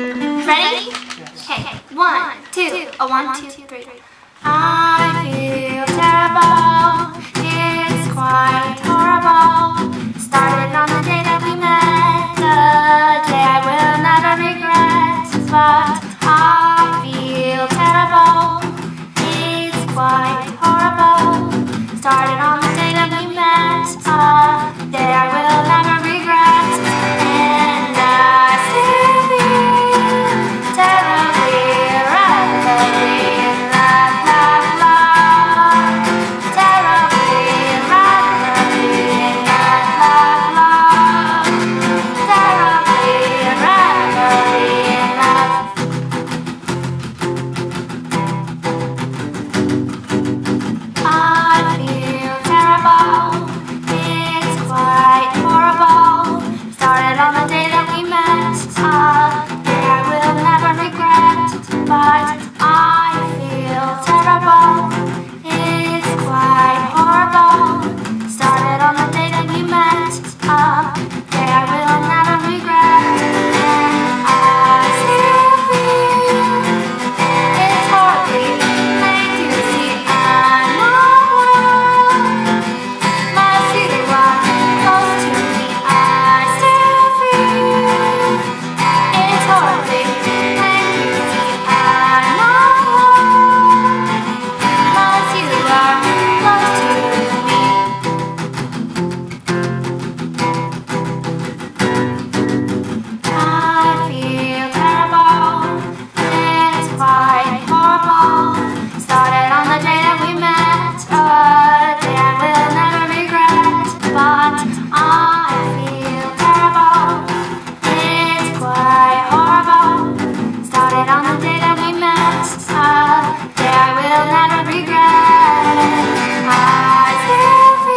Ready? Okay. Yes. One, two, three. I feel terrible. It's quite horrible. Started on the day that we met, the day I will never regret. But I feel terrible. It's quite horrible. Started on the day that we met, the day I will never regret. And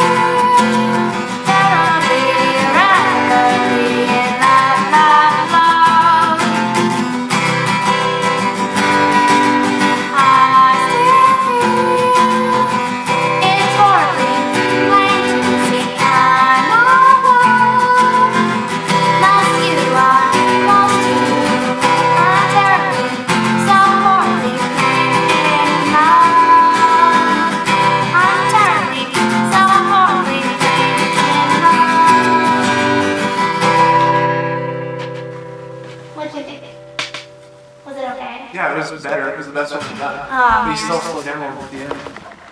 I still feel terribly, rapidly, was it okay? Yeah, it was better. It was the best one we've done. We still did it at the end.